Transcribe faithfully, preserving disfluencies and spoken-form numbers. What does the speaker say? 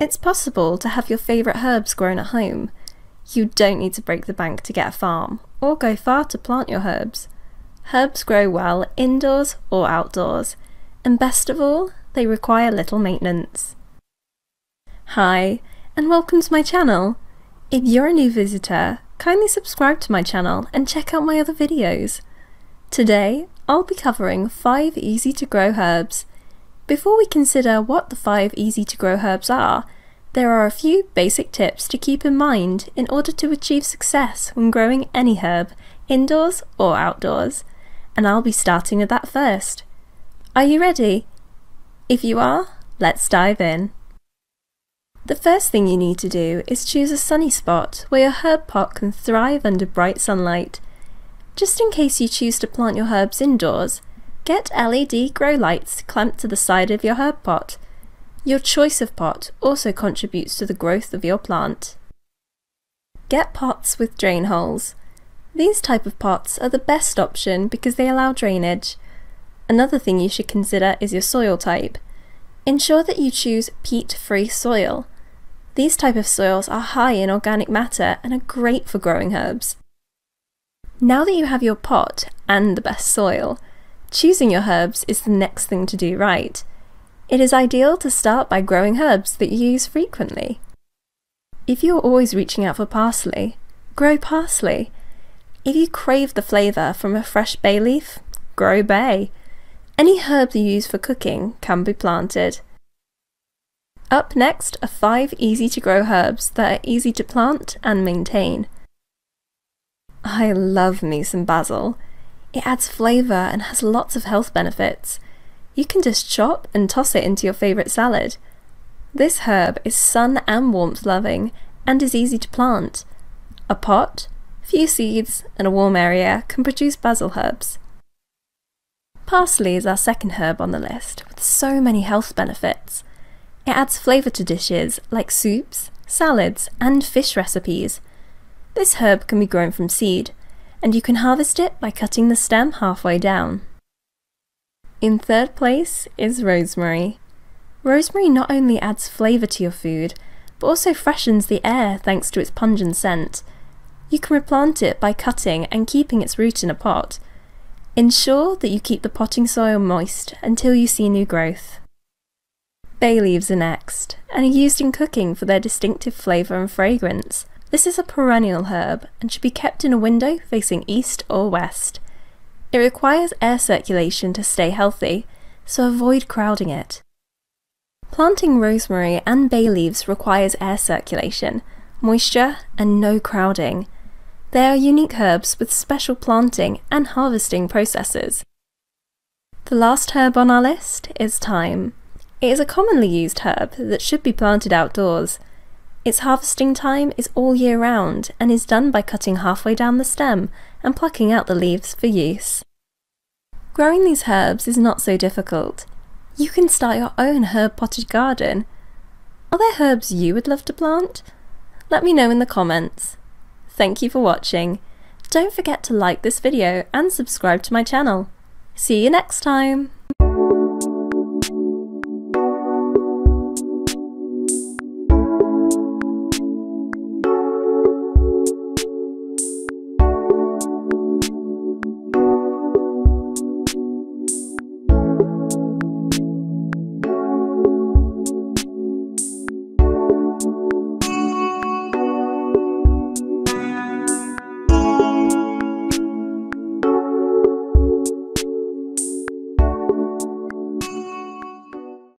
It's possible to have your favourite herbs grown at home. You don't need to break the bank to get a farm, or go far to plant your herbs. Herbs grow well indoors or outdoors, and best of all, they require little maintenance. Hi, and welcome to my channel! If you're a new visitor, kindly subscribe to my channel and check out my other videos. Today, I'll be covering five easy to grow herbs. Before we consider what the five easy to grow herbs are, there are a few basic tips to keep in mind in order to achieve success when growing any herb, indoors or outdoors, and I'll be starting with that first. Are you ready? If you are, let's dive in. The first thing you need to do is choose a sunny spot where your herb pot can thrive under bright sunlight. Just in case you choose to plant your herbs indoors, get L E D grow lights clamped to the side of your herb pot. Your choice of pot also contributes to the growth of your plant. Get pots with drain holes. These type of pots are the best option because they allow drainage. Another thing you should consider is your soil type. Ensure that you choose peat-free soil. These type of soils are high in organic matter and are great for growing herbs. Now that you have your pot and the best soil, choosing your herbs is the next thing to do right. It is ideal to start by growing herbs that you use frequently. If you're always reaching out for parsley, grow parsley. If you crave the flavour from a fresh bay leaf, grow bay. Any herb you use for cooking can be planted. Up next are five easy to grow herbs that are easy to plant and maintain. I love me some basil. It adds flavour and has lots of health benefits. You can just chop and toss it into your favourite salad. This herb is sun and warmth loving and is easy to plant. A pot, few seeds and a warm area can produce basil herbs. Parsley is our second herb on the list with so many health benefits. It adds flavour to dishes like soups, salads and fish recipes. This herb can be grown from seed, and you can harvest it by cutting the stem halfway down. In third place is rosemary. Rosemary not only adds flavour to your food, but also freshens the air thanks to its pungent scent. You can replant it by cutting and keeping its root in a pot. Ensure that you keep the potting soil moist until you see new growth. Bay leaves are next, and are used in cooking for their distinctive flavour and fragrance. This is a perennial herb and should be kept in a window facing east or west. It requires air circulation to stay healthy, so avoid crowding it. Planting rosemary and bay leaves requires air circulation, moisture and no crowding. They are unique herbs with special planting and harvesting processes. The last herb on our list is thyme. It is a commonly used herb that should be planted outdoors. Its harvesting time is all year round and is done by cutting halfway down the stem and plucking out the leaves for use. Growing these herbs is not so difficult. You can start your own herb potted garden. Are there herbs you would love to plant? Let me know in the comments. Thank you for watching. Don't forget to like this video and subscribe to my channel. See you next time!